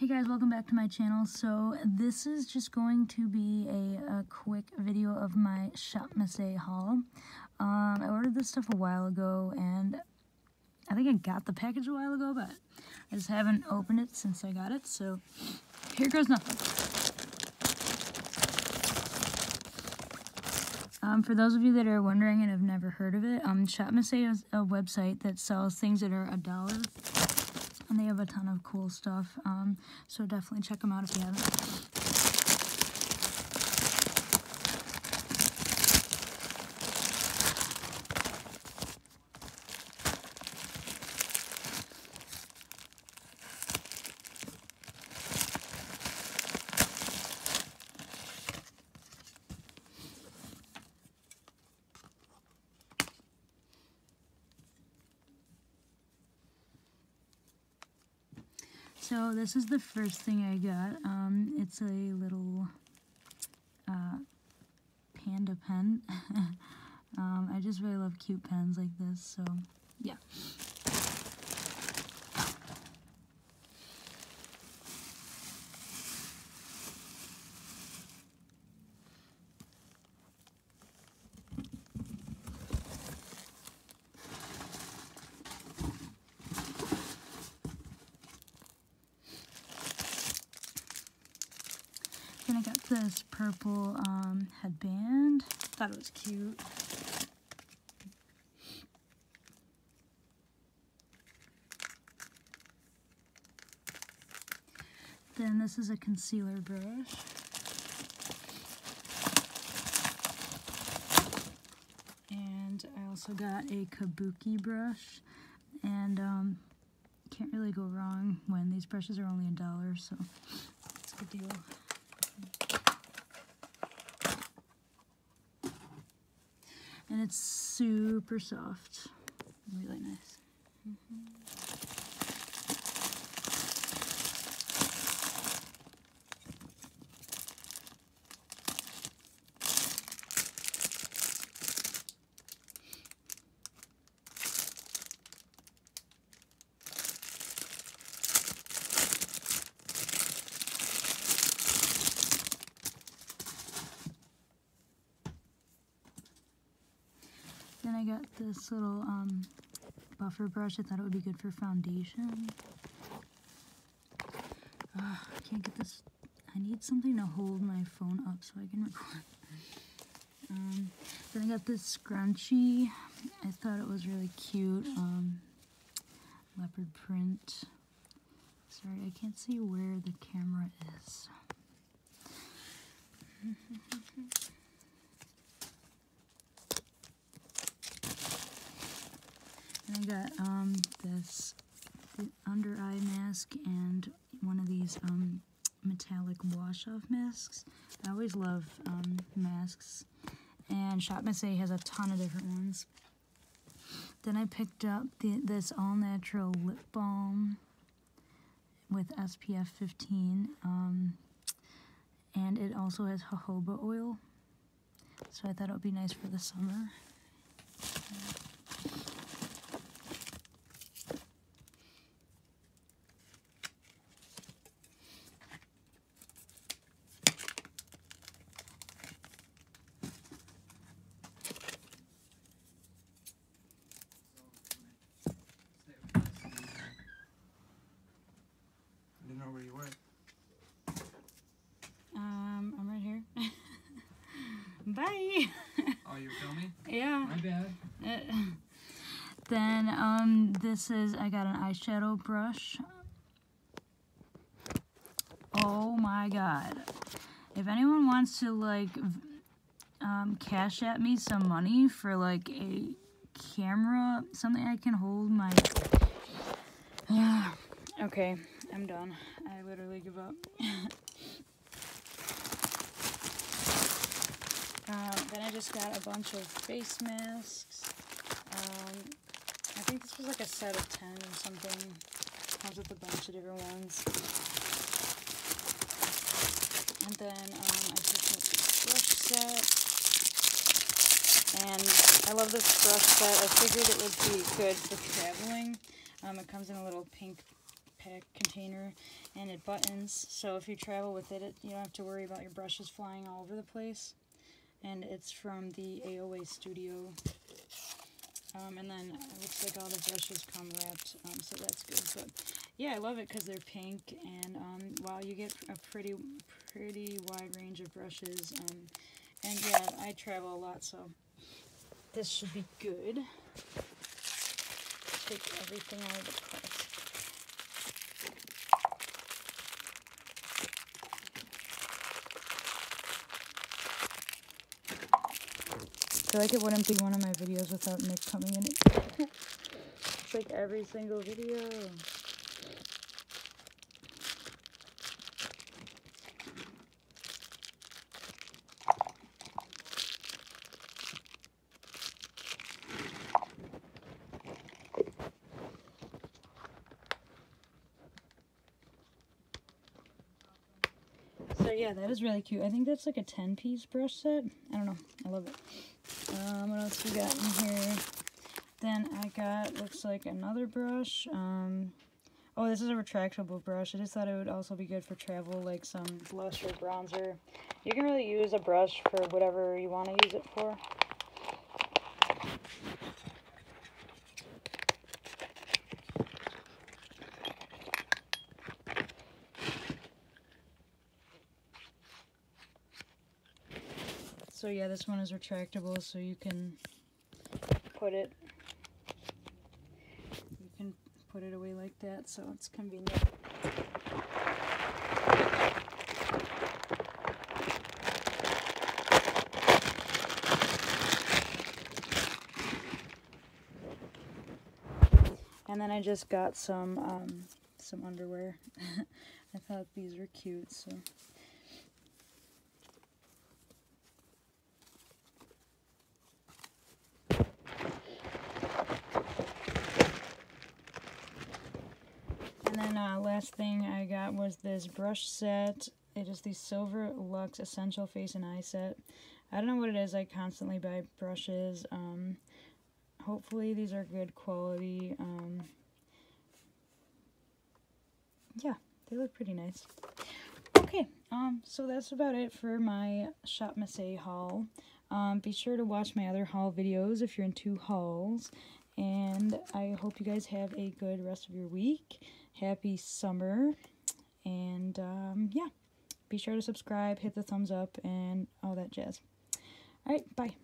Hey guys, welcome back to my channel. So this is just going to be a quick video of my ShopmissA haul. I ordered this stuff a while ago, and I think I got the package a while ago, but I just haven't opened it since I got it, so here goes nothing. For those of you that are wondering and have never heard of it, ShopmissA is a website that sells things that are $1. And they have a ton of cool stuff, so definitely check them out if you haven't. So this is the first thing I got. It's a little panda pen. I just really love cute pens like this, so yeah. Then I got this purple headband. Thought it was cute. Then this is a concealer brush. And I also got a kabuki brush. And can't really go wrong when these brushes are only $1, so it's a good deal. And it's super soft, really nice. Then I got this little buffer brush. I thought it would be good for foundation. I can't get this. I need something to hold my phone up so I can record. Then I got this scrunchie. I thought it was really cute. Leopard print. Sorry, I can't see where the camera is. And I got this under eye mask and one of these metallic wash-off masks. I always love masks, and ShopmissA has a ton of different ones. Then I picked up this all-natural lip balm with SPF 15, and it also has jojoba oil, so I thought it would be nice for the summer. I'm right here. Bye. Oh, you're filming? Yeah. My bad. Then this is, I got an eyeshadow brush. Oh my god. If anyone wants to like cash at me some money for like a camera, something I can hold my okay, I'm done. I literally give up. Then I just got a bunch of face masks. I think this was like a set of 10 or something. Comes with a bunch of different ones. And then I picked up this brush set. And I love this brush set. I figured it would be good for traveling. It comes in a little pink backpack container, and it buttons, so if you travel with it, you don't have to worry about your brushes flying all over the place. And it's from the AOA Studio. And then it looks like all the brushes come wrapped, so that's good. But yeah, I love it because they're pink, and wow, you get a pretty wide range of brushes. And yeah, I travel a lot, so this should be good. Take everything out of the cart. I feel like it wouldn't be one of my videos without Nick coming in it. It's like every single video. So yeah, that is really cute. I think that's like a 10-piece brush set. I don't know. I love it. What else we got in here? Then I got, looks like, another brush. Oh, this is a retractable brush. I just thought it would also be good for travel, like some blush or bronzer. You can really use a brush for whatever you want to use it for. So yeah, this one is retractable, so you can put it away like that, so it's convenient. And then I just got some underwear. I thought these were cute, so. And then last thing I got was this brush set. It is the Silver Luxe Essential Face and Eye Set. I don't know what it is. I constantly buy brushes. Hopefully these are good quality. Yeah, they look pretty nice. Okay, so that's about it for my ShopmissA haul. Be sure to watch my other haul videos if you're into hauls. And I hope you guys have a good rest of your week. Happy summer. And yeah, be sure to subscribe, hit the thumbs up, and all that jazz. All right, bye.